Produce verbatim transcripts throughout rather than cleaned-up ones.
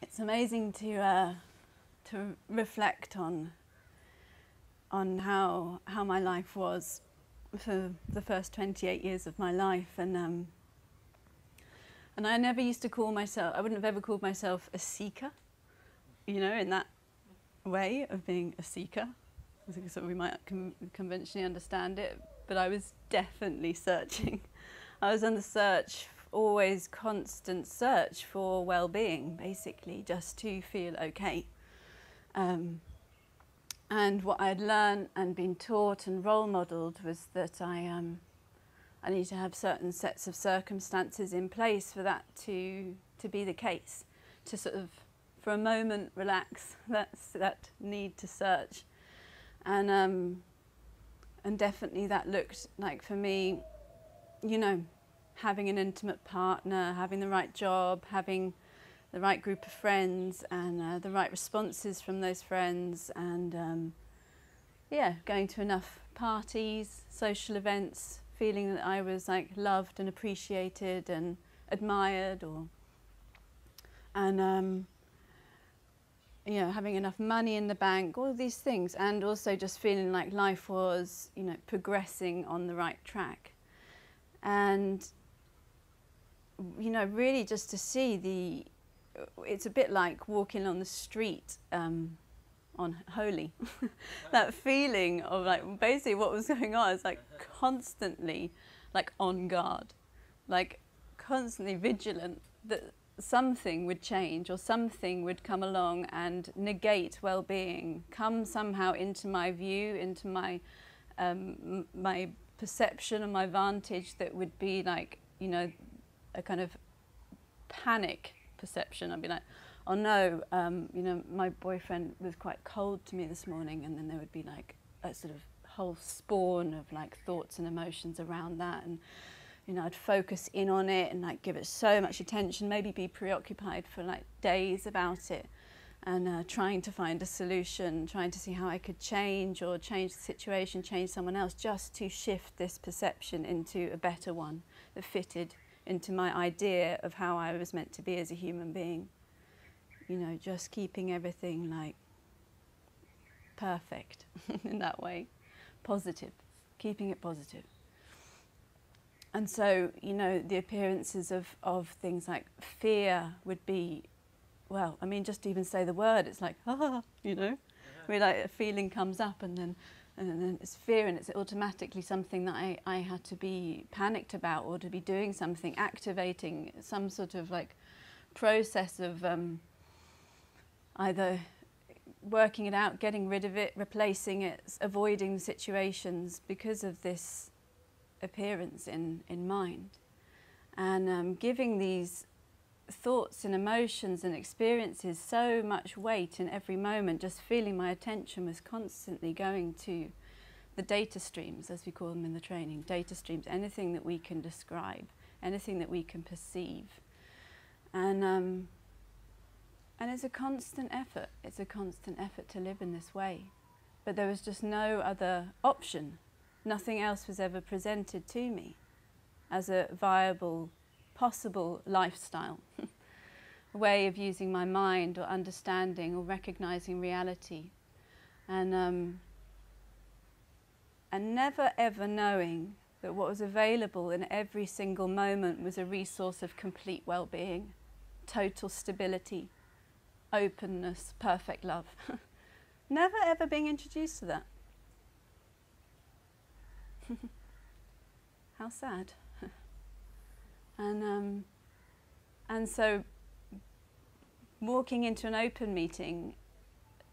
It's amazing to uh, to reflect on on how how my life was for the first twenty-eight years of my life, and um, and I never used to call myself. I wouldn't have ever called myself a seeker, you know, in that way of being a seeker. I think so we might con conventionally understand it, but I was definitely searching. I was on the search. Always constant search for well-being, basically, just to feel okay. Um, and what I had learned and been taught and role modelled was that I, um, I need to have certain sets of circumstances in place for that to to be the case. To sort of, for a moment, relax. That's that need to search, and um, and definitely that looked like for me, you know. Having an intimate partner, having the right job, having the right group of friends, and uh, the right responses from those friends, and um, yeah, going to enough parties, social events, feeling that I was like loved and appreciated and admired, or and um, you know, having enough money in the bank, all of these things, and also just feeling like life was, you know, progressing on the right track, and. You know, really just to see the, it's a bit like walking on the street um, on Holi. That feeling of like, basically what was going on is like constantly like on guard, like constantly vigilant that something would change or something would come along and negate well-being, come somehow into my view, into my, um, my perception and my vantage that would be like, you know, a kind of panic perception. I'd be like, oh no, um, you know, my boyfriend was quite cold to me this morning, and then there would be like a sort of whole spawn of like thoughts and emotions around that, and you know, I'd focus in on it and like give it so much attention, maybe be preoccupied for like days about it, and uh, trying to find a solution, trying to see how I could change or change the situation, change someone else, just to shift this perception into a better one that fitted into my idea of how I was meant to be as a human being. You know, just keeping everything like perfect in that way, positive, keeping it positive. And so, you know, the appearances of, of things like fear would be, well, I mean, just to even say the word, it's like, ah, you know? Yeah. We're like, a feeling comes up, and then and then it's fear, and it's automatically something that I, I had to be panicked about, or to be doing something, activating some sort of like process of um, either working it out, getting rid of it, replacing it, avoiding situations because of this appearance in, in mind. And um, giving these thoughts and emotions and experiences so much weight in every moment, just feeling my attention was constantly going to the data streams, as we call them in the training, data streams, anything that we can describe, anything that we can perceive. And, um, and it's a constant effort, it's a constant effort to live in this way. But there was just no other option. Nothing else was ever presented to me as a viable possible lifestyle, a way of using my mind or understanding or recognizing reality, and um, and never ever knowing that what was available in every single moment was a resource of complete well-being, total stability, openness, perfect love. Never ever being introduced to that. How sad. And, um, and so walking into an open meeting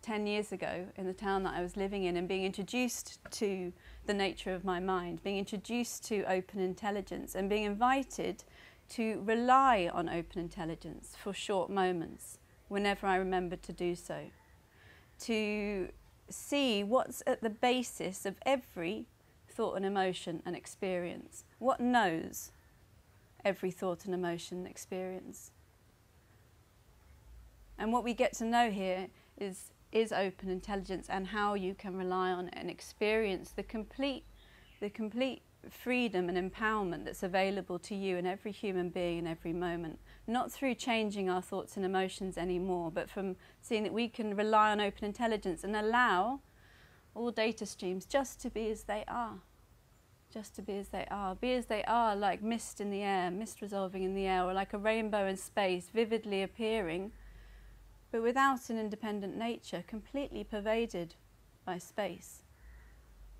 ten years ago in the town that I was living in, and being introduced to the nature of my mind, being introduced to open intelligence, and being invited to rely on open intelligence for short moments whenever I remembered to do so, to see what's at the basis of every thought and emotion and experience, what knows every thought and emotion and experience. And what we get to know here is, is open intelligence, and how you can rely on and experience the complete, the complete freedom and empowerment that's available to you and every human being in every moment, not through changing our thoughts and emotions anymore, but from seeing that we can rely on open intelligence and allow all data streams just to be as they are. Just to be as they are. Be as they are, like mist in the air, mist resolving in the air, or like a rainbow in space, vividly appearing, but without an independent nature, completely pervaded by space.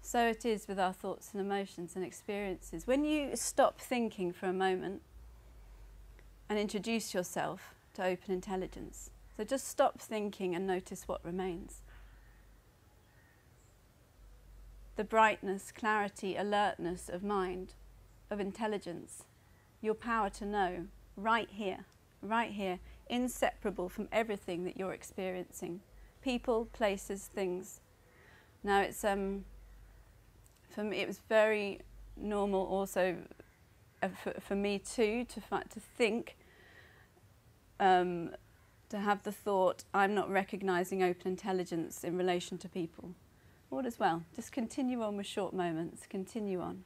So it is with our thoughts and emotions and experiences. When you stop thinking for a moment and introduce yourself to open intelligence, so just stop thinking and notice what remains. The brightness, clarity, alertness of mind, of intelligence, your power to know, right here, right here, inseparable from everything that you're experiencing. People, places, things. Now it's... um. For me, it was very normal also uh, for, for me too to, to think, um, to have the thought, I'm not recognising open intelligence in relation to people. All as well. Just continue on with short moments, continue on.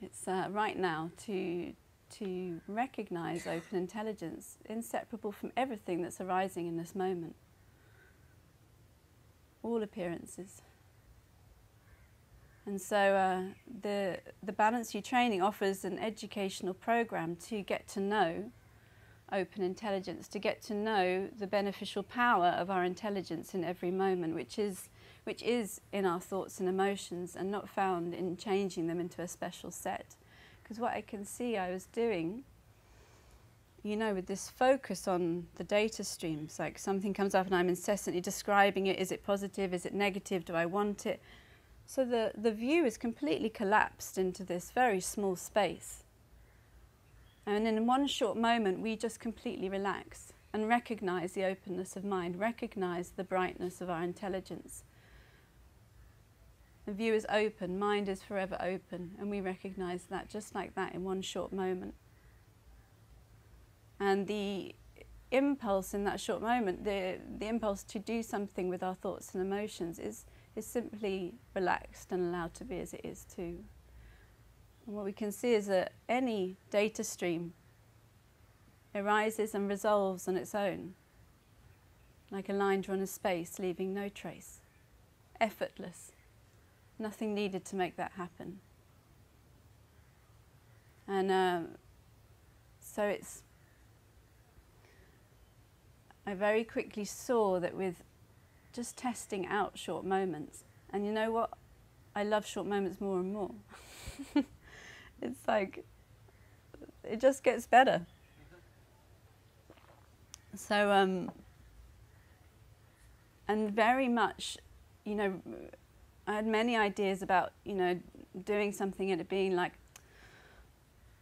It's uh, right now to, to recognise open intelligence, inseparable from everything that's arising in this moment. All appearances. And so uh, the, the Balanced View training offers an educational program to get to know open intelligence, to get to know the beneficial power of our intelligence in every moment, which is, which is in our thoughts and emotions and not found in changing them into a special set. Because what I can see I was doing, you know, with this focus on the data streams, like something comes up and I'm incessantly describing it, is it positive, is it negative, do I want it? So the, the view is completely collapsed into this very small space. And in one short moment, we just completely relax and recognize the openness of mind, recognize the brightness of our intelligence. The view is open, mind is forever open, and we recognize that just like that in one short moment. And the impulse in that short moment, the, the impulse to do something with our thoughts and emotions is is simply relaxed and allowed to be as it is too. And what we can see is that any data stream arises and resolves on its own, like a line drawn in space, leaving no trace, effortless, nothing needed to make that happen. And um, so it's, I very quickly saw that with just testing out short moments. And you know what? I love short moments more and more. It's like, it just gets better. So, um, and very much, you know, I had many ideas about, you know, doing something and it being like,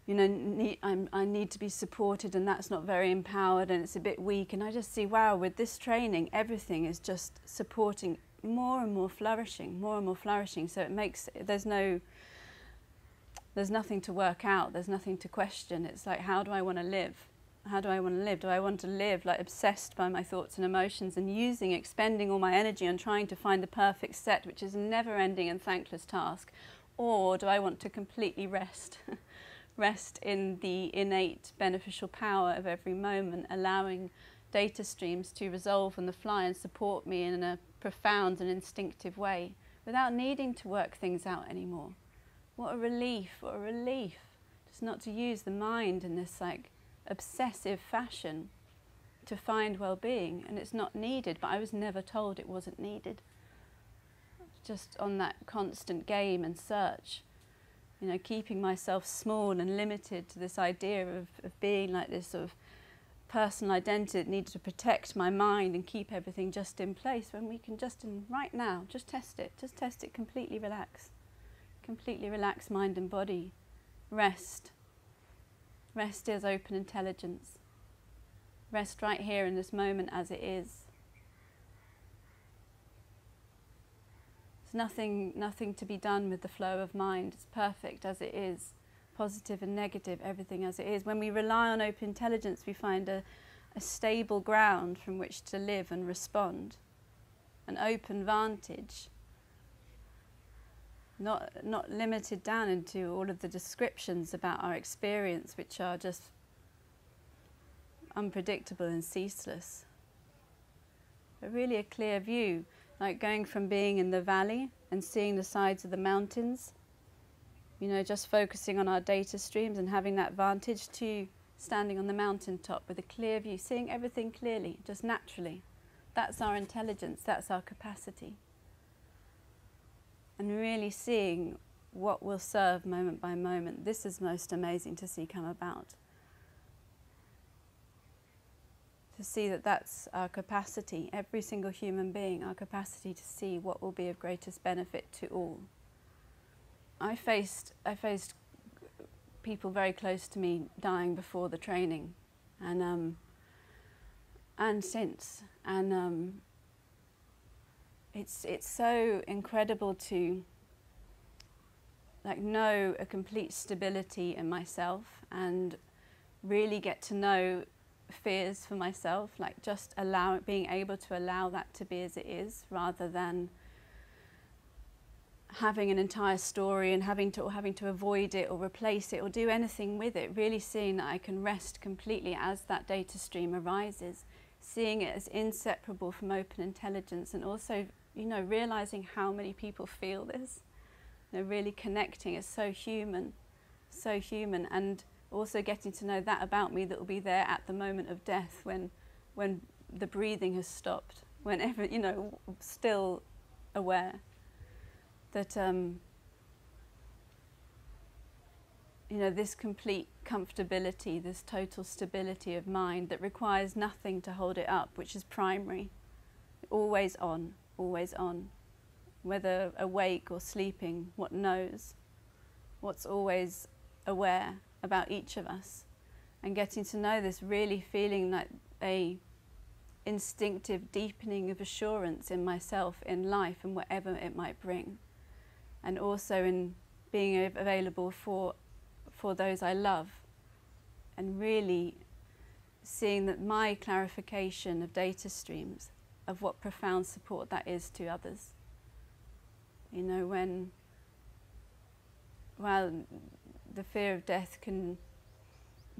you know, need, I'm, I need to be supported and that's not very empowered and it's a bit weak. And I just see, wow, with this training, everything is just supporting, more and more flourishing, more and more flourishing. So it makes, there's no, there's nothing to work out, there's nothing to question. It's like, how do I want to live? How do I want to live? Do I want to live like obsessed by my thoughts and emotions and using, expending all my energy on trying to find the perfect set, which is a never-ending and thankless task? Or do I want to completely rest? Rest in the innate beneficial power of every moment, allowing data streams to resolve on the fly and support me in a profound and instinctive way without needing to work things out anymore. What a relief, what a relief, just not to use the mind in this like obsessive fashion to find well-being, and it's not needed, but I was never told it wasn't needed. Just on that constant game and search. You know, keeping myself small and limited to this idea of, of being like this sort of personal identity that needed to protect my mind and keep everything just in place, when we can just in right now, just test it, just test it, completely relax. Completely relax mind and body. Rest. Rest is open intelligence. Rest right here in this moment as it is. Nothing, nothing to be done with the flow of mind. It's perfect as it is, positive and negative, everything as it is. When we rely on open intelligence, we find a, a stable ground from which to live and respond, an open vantage, not, not limited down into all of the descriptions about our experience, which are just unpredictable and ceaseless. But really a clear view, like going from being in the valley and seeing the sides of the mountains, you know, just focusing on our data streams and having that vantage, to standing on the mountaintop with a clear view, seeing everything clearly, just naturally. That's our intelligence, that's our capacity. And really seeing what will serve moment by moment. This is most amazing to see come about. To see that that's our capacity, every single human being, our capacity to see what will be of greatest benefit to all. I faced, I faced people very close to me dying before the training, and, um, and since. And um, it's, it's so incredible to like know a complete stability in myself and really get to know fears for myself, like just allow, being able to allow that to be as it is, rather than having an entire story and having to, or having to avoid it or replace it or do anything with it. Really seeing that I can rest completely as that data stream arises, seeing it as inseparable from open intelligence, and also, you know, realizing how many people feel this. You know, really connecting is so human, so human, and also getting to know that about me that will be there at the moment of death, when, when the breathing has stopped, whenever, you know, still aware that, um, you know, this complete comfortability, this total stability of mind that requires nothing to hold it up, which is primary, always on, always on, whether awake or sleeping, what knows, what's always aware about each of us, and getting to know this, really feeling like a instinctive deepening of assurance in myself, in life and whatever it might bring, and also in being available for, for those I love, and really seeing that my clarification of data streams, of what profound support that is to others. You know, when, well, the fear of death can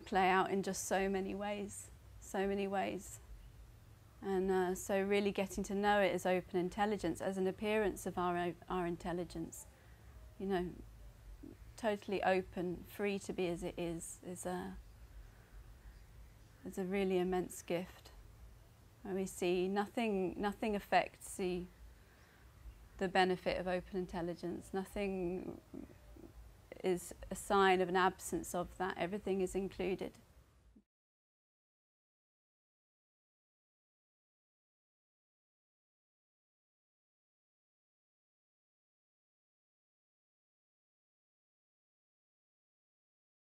play out in just so many ways, so many ways. And uh, so really getting to know it as open intelligence, as an appearance of our, our intelligence, you know, totally open, free to be as it is, is a, is a really immense gift. And we see nothing, nothing affects the, the benefit of open intelligence, nothing is a sign of an absence of that. Everything is included.